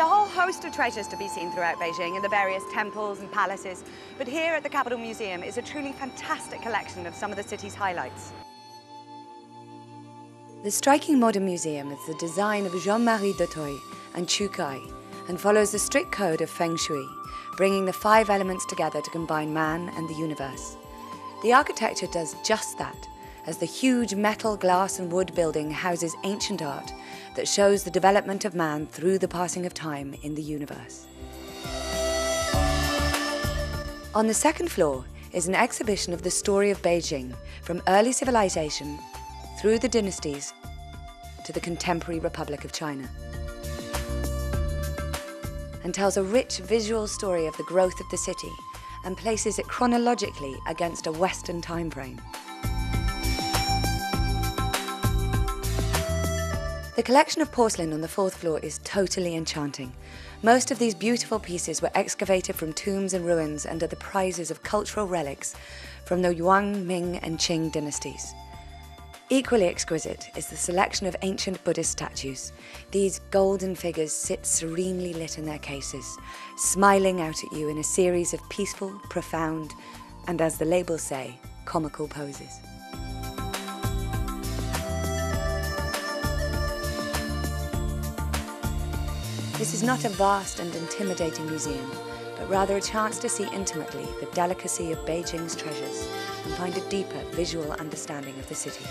a whole host of treasures to be seen throughout Beijing in the various temples and palaces, but here at the Capital Museum is a truly fantastic collection of some of the city's highlights. The striking modern museum is the design of Jean-Marie Dutoit and Chu Kai, and follows the strict code of Feng Shui, bringing the five elements together to combine man and the universe. The architecture does just that, as the huge metal, glass and wood building houses ancient art that shows the development of man through the passing of time in the universe. On the second floor is an exhibition of the story of Beijing, from early civilization through the dynasties to the contemporary Republic of China, and tells a rich visual story of the growth of the city and places it chronologically against a Western time frame. The collection of porcelain on the fourth floor is totally enchanting. Most of these beautiful pieces were excavated from tombs and ruins and are the prizes of cultural relics from the Yuan, Ming and Qing dynasties. Equally exquisite is the selection of ancient Buddhist statues. These golden figures sit serenely lit in their cases, smiling out at you in a series of peaceful, profound, and as the labels say, comical poses. This is not a vast and intimidating museum, but rather a chance to see intimately the delicacy of Beijing's treasures and find a deeper visual understanding of the city.